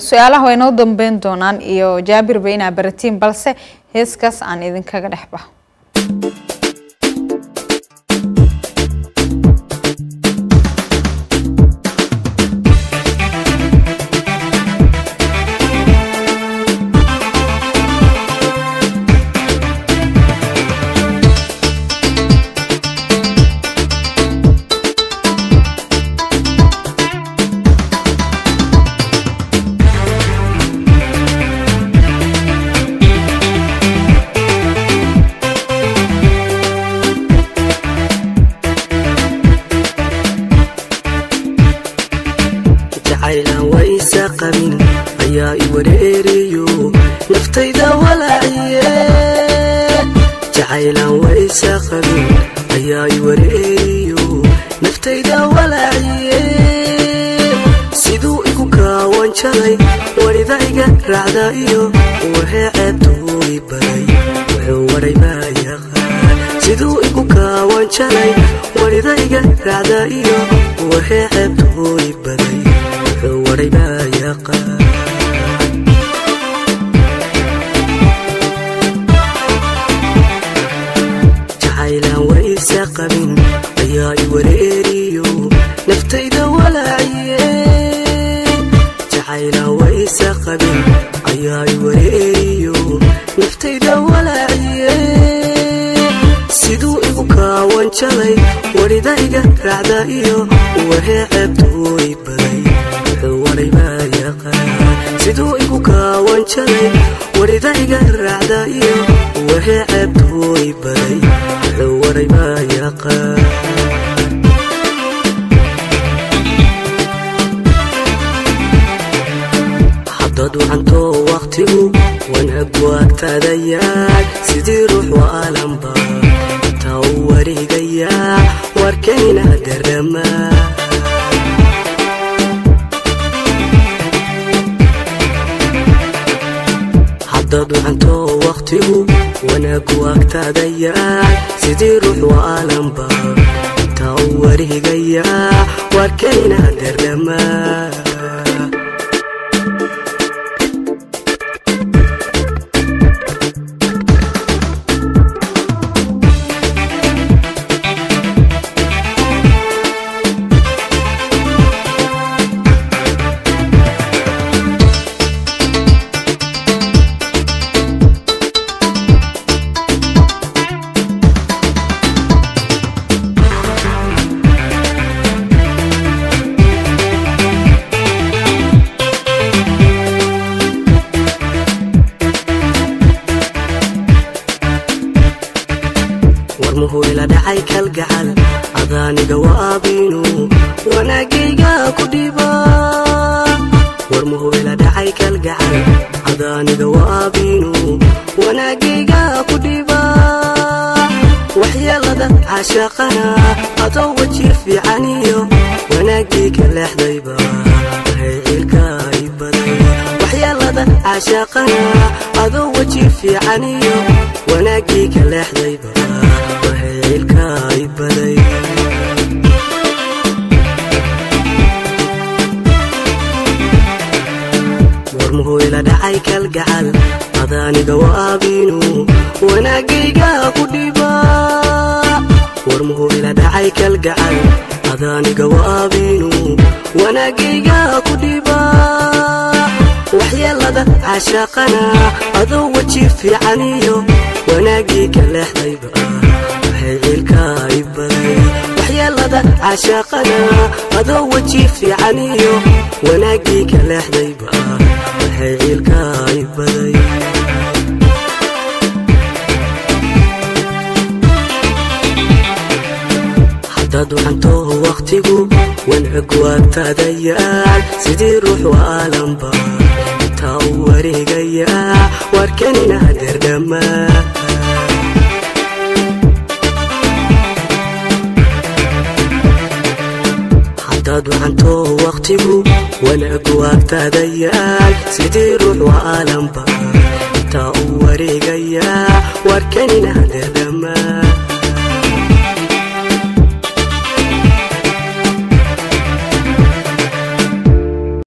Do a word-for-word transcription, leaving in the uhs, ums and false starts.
سؤالها وينو دنبين دونان إيو جابر بينا برتين بلسة هسكس عن إذن كغرحبه يا إبريريو لفتي دولا عيال جعيلا ويساقبين يا إبريريو لفتي دولا عيال سيدو إكو كراوان شلي وريدا إيقا رعدائيو وحي عدوي باي وحي وري بايا سيدو إكو كراوان شلي وريدا إيقا رعدائيو وحي عدوي باي وحي وري بايا ساقبين أيا إبريريو نفتي دولا عيال جعيلا ويساقبين أيا إبريريو نفتي دولا عيال سيدو إبوكا وانشالي وريدا إيقا رعدائيو وحي عبدوي بلي وحوري بايقا سيدو إبوكا وانشالي وريدا إيقا رعدائيو وحي عبدوي بلي وحوري بايقا حضادو عنتو وقتيو وانهبو أكتا دياك سيدي روح وآلمبا تاوري دياك واركينا درما حضادو عنتو وقتيو وانا كواك تادياك سيدي روح وآلمبا تاوري قياك واركينا درما أذانيقا وابينو وناقيقا كديبا ورموهو إلا دعايك القعال أذانيقا وابينو وناقيقا كديبا وحيا لدى عشاقنا أطوتي في عنيو وناقيقا لحضيبا وحيا الكايبا وحيا لدى عشاقنا أطوتي في عنيو وناقيقا لحضيبا وحيا الكايبا مهو إلا دعايك القعال أذانيقا وابينو وناقيقا كديبا ورمهو إلا دعايك القعال أذانيقا وابينو وناقيقا كديبا وحيا لدى عشاقنا أذوتي في عنيو وناقيقا لحضيبا وحيا الكايبا وحيا لدى عشاقنا أذوتي في عنيو وناقيقا لحضيبا وحي الكايب بدي حدادو عنتوه وقتيقو وانعقواب تادياك سيدي روح وآلمبا تاوري قياك واركننا دردما حدادو عنتوه وقتيقو وناقواك تادياك سيدي روح وآلمبا تاوري قياك واركننا دردما